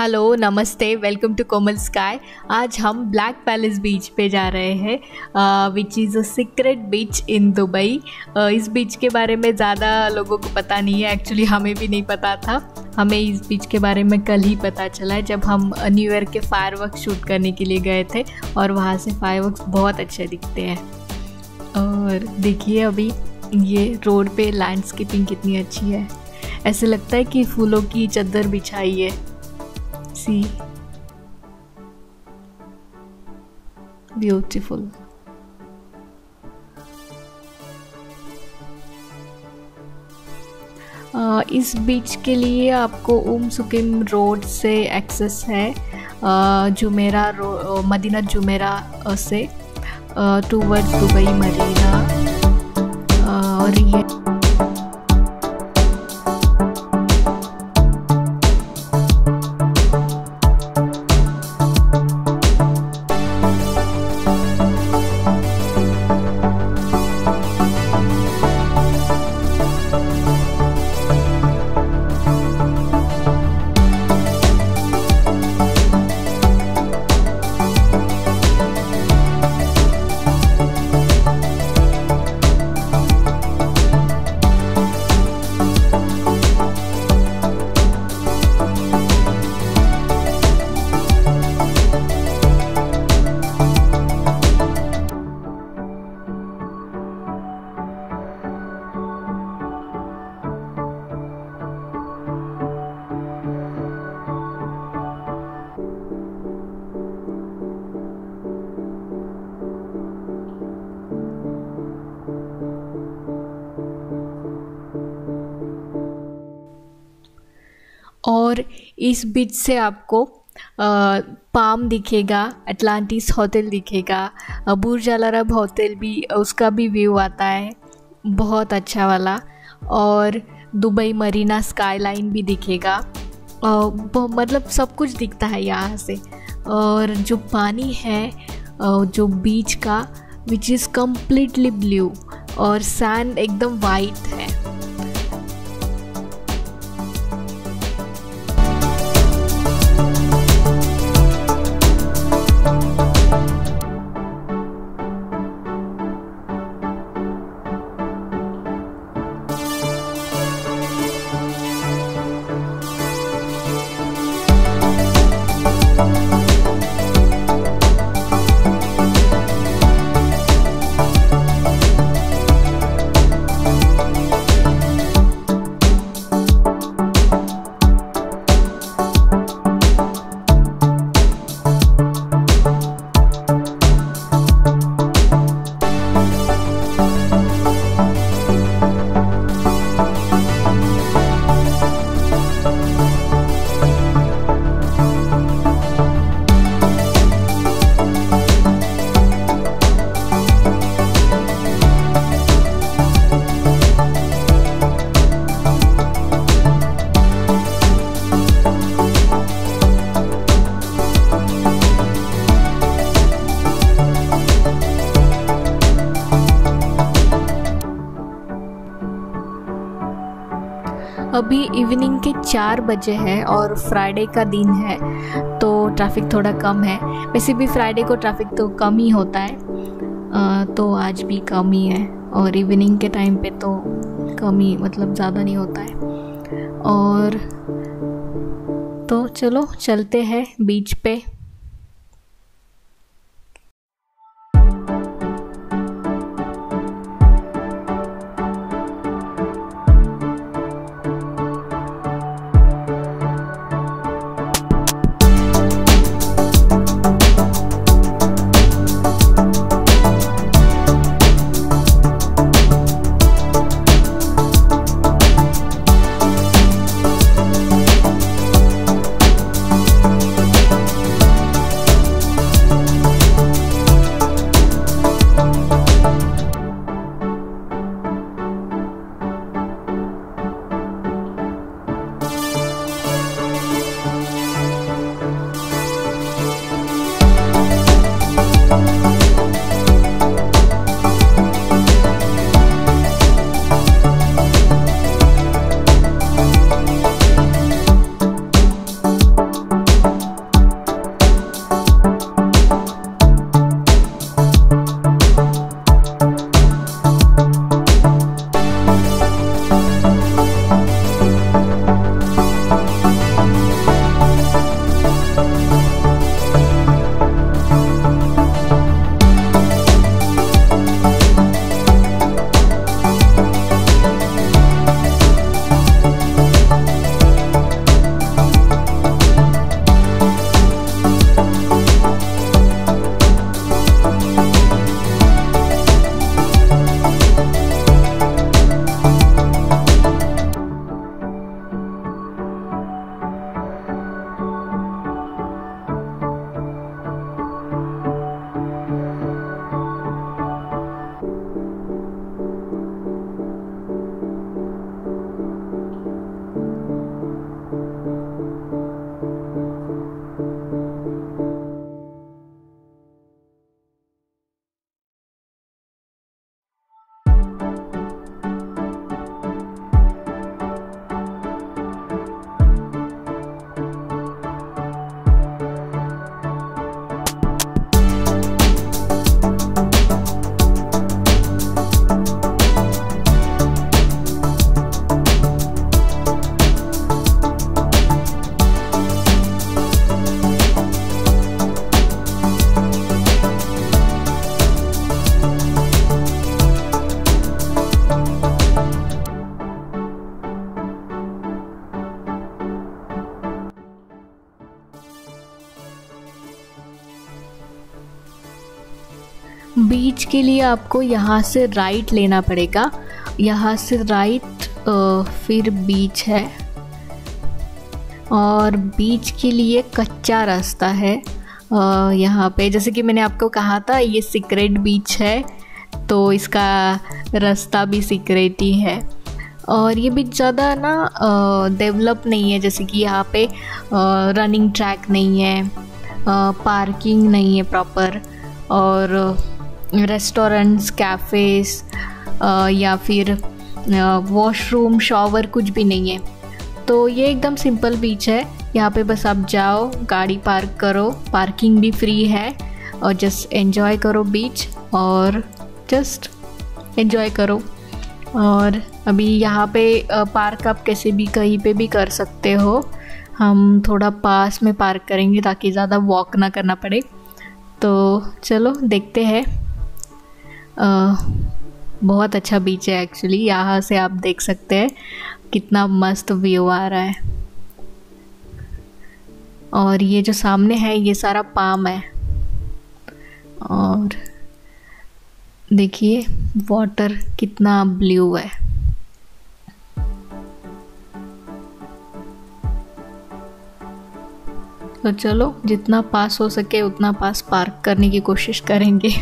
Hello नमस्ते, welcome to Komal sky. आज हम ब्लैक पैलेस बीच पे जा रहे हैं, which is a secret beach in Dubai. इस बीच के बारे में ज़्यादा लोगों को पता नहीं है, एक्चुअली हमें भी नहीं पता था। हमें इस बीच के बारे में कल ही पता चला है जब हम न्यू ईयर के फायरवर्क शूट करने के लिए गए थे, और वहाँ से फायरवर्क बहुत अच्छे दिखते हैं। और देखिए अभी ये रोड पे लैंडस्केपिंग कितनी अच्छी है, ऐसे लगता है कि फूलों की चादर बिछाई है। Sea beautiful. इस बीच के लिए आपको उम सुकीम रोड से एक्सेस है, जुमेरा रोड, मदीना जुमेरा से टूवर्ड्स दुबई मरीना। और ये और इस बीच से आपको पाम दिखेगा, अटलांटिस होटल दिखेगा, बुर्ज अल अरब होटल भी, उसका भी व्यू आता है बहुत अच्छा वाला। और दुबई मरीना स्काईलाइन भी दिखेगा। मतलब सब कुछ दिखता है यहाँ से। और जो पानी है जो बीच का, विच इज़ कम्प्लीटली ब्लू और सैंड एकदम वाइट है। अभी इवनिंग के 4 बजे हैं और फ्राइडे का दिन है तो ट्रैफिक थोड़ा कम है। वैसे भी फ्राइडे को ट्रैफिक तो कम ही होता है, तो आज भी कम ही है। और इवनिंग के टाइम पे तो कम ही, मतलब ज़्यादा नहीं होता है। और तो चलो चलते हैं बीच पे। बीच के लिए आपको यहाँ से राइट लेना पड़ेगा, यहाँ से राइट फिर बीच है और बीच के लिए कच्चा रास्ता है। यहाँ पे जैसे कि मैंने आपको कहा था ये सीक्रेट बीच है तो इसका रास्ता भी सीक्रेट ही है और ये बीच ज़्यादा ना डेवलप नहीं है, जैसे कि यहाँ पे रनिंग ट्रैक नहीं है, पार्किंग नहीं है प्रॉपर और रेस्टोरेंट्स, कैफ़ेस या फिर वॉशरूम, शॉवर कुछ भी नहीं है। तो ये एकदम सिंपल बीच है, यहाँ पे बस आप जाओ, गाड़ी पार्क करो, पार्किंग भी फ्री है और जस्ट एंजॉय करो बीच और जस्ट एंजॉय करो। और अभी यहाँ पे पार्क आप कैसे भी कहीं पे भी कर सकते हो, हम थोड़ा पास में पार्क करेंगे ताकि ज़्यादा वॉक ना करना पड़े। तो चलो देखते हैं, बहुत अच्छा बीच है एक्चुअली, यहाँ से आप देख सकते हैं कितना मस्त व्यू आ रहा है। और ये जो सामने है ये सारा पाम है और देखिए वाटर कितना ब्लू है। तो चलो जितना पास हो सके उतना पास पार्क करने की कोशिश करेंगे।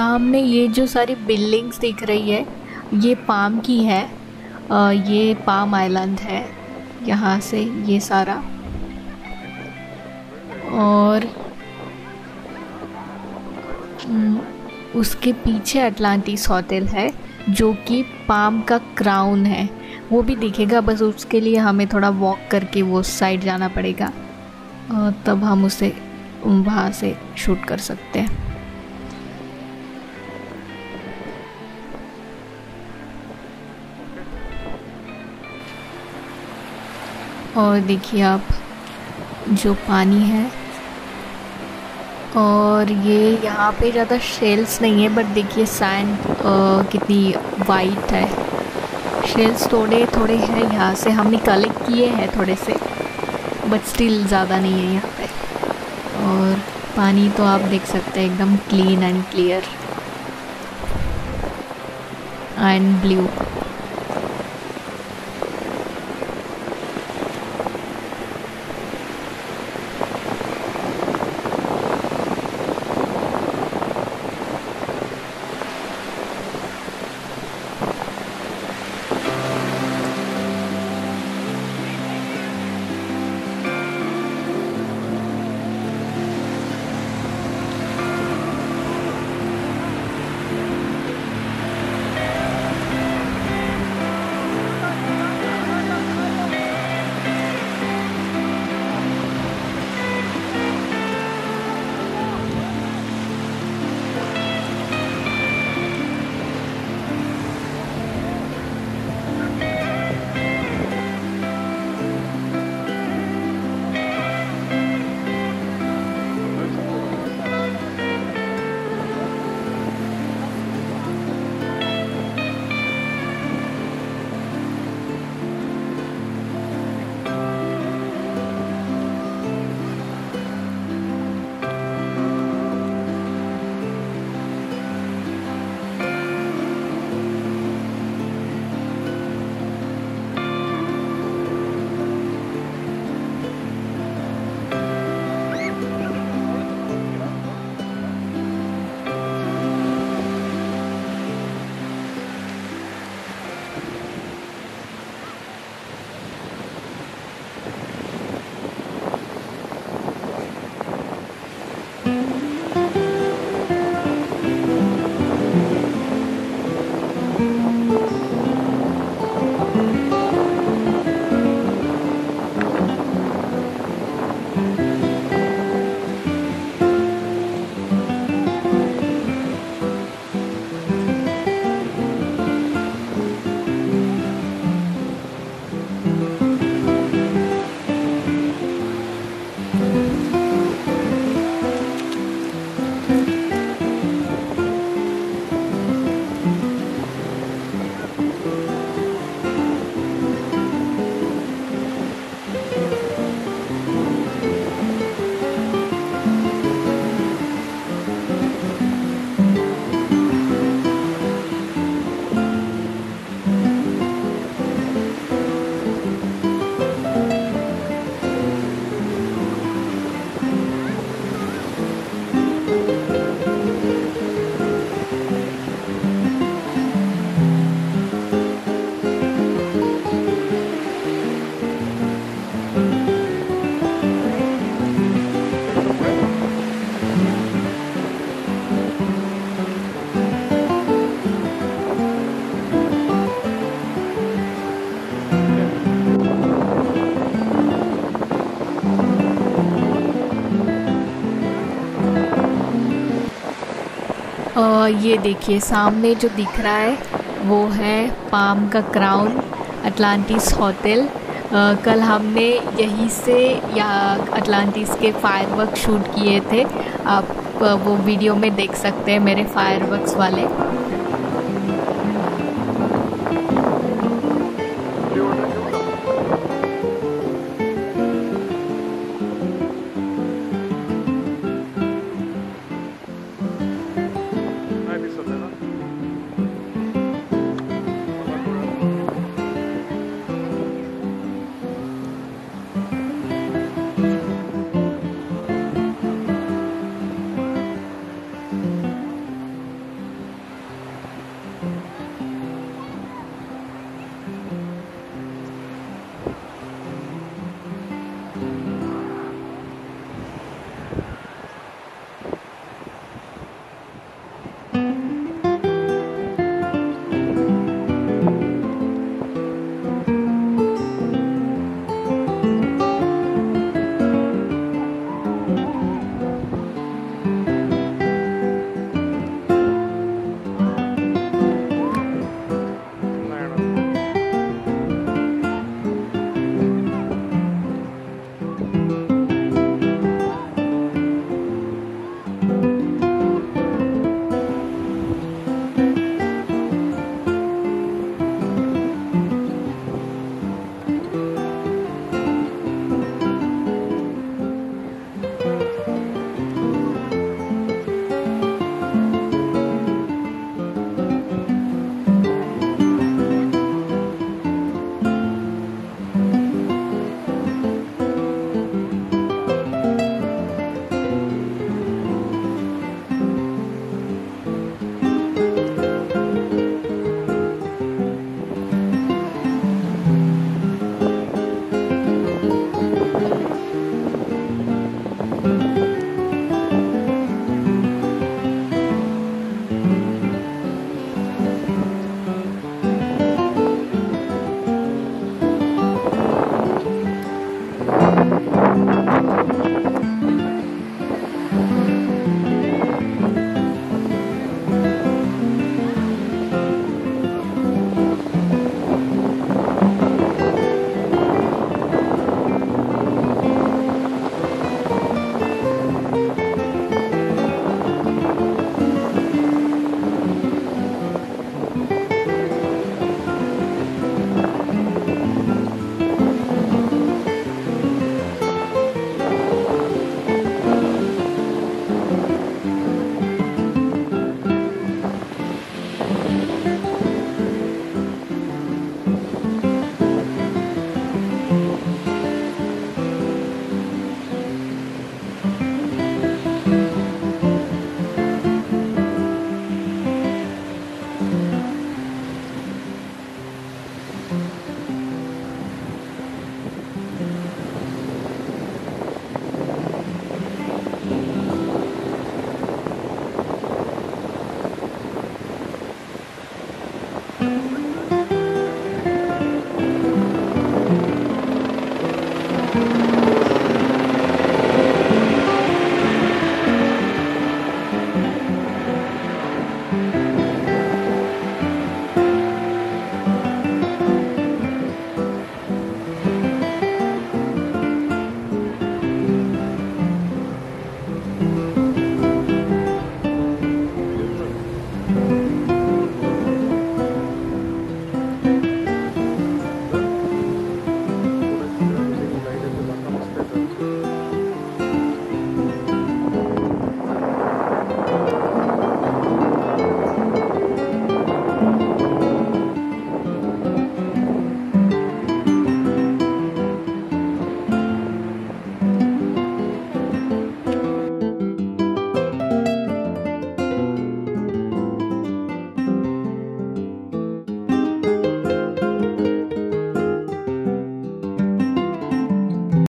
सामने ये जो सारी बिल्डिंग्स दिख रही है ये पाम की है, ये पाम आइलैंड है यहाँ से ये सारा। और उसके पीछे अटलांटिस होटल है जो कि पाम का क्राउन है, वो भी दिखेगा, बस उसके लिए हमें थोड़ा वॉक करके वो साइड जाना पड़ेगा तब हम उसे वहाँ से शूट कर सकते हैं। और देखिए आप जो पानी है और ये यहाँ पे ज़्यादा शेल्स नहीं है, बट देखिए सैंड कितनी वाइट है। शेल्स थोड़े थोड़े हैं, यहाँ से हमने कलेक्ट किए हैं थोड़े से, बट स्टिल ज़्यादा नहीं है यहाँ पे। और पानी तो आप देख सकते हैं एकदम clean and clear and blue. ये देखिए सामने जो दिख रहा है वो है पाम का क्राउन अटलांटिस होटल। कल हमने यहीं से यहाँ अटलांटिस के फायरवर्क शूट किए थे, आप वो वीडियो में देख सकते हैं मेरे फायरवर्क्स वाले।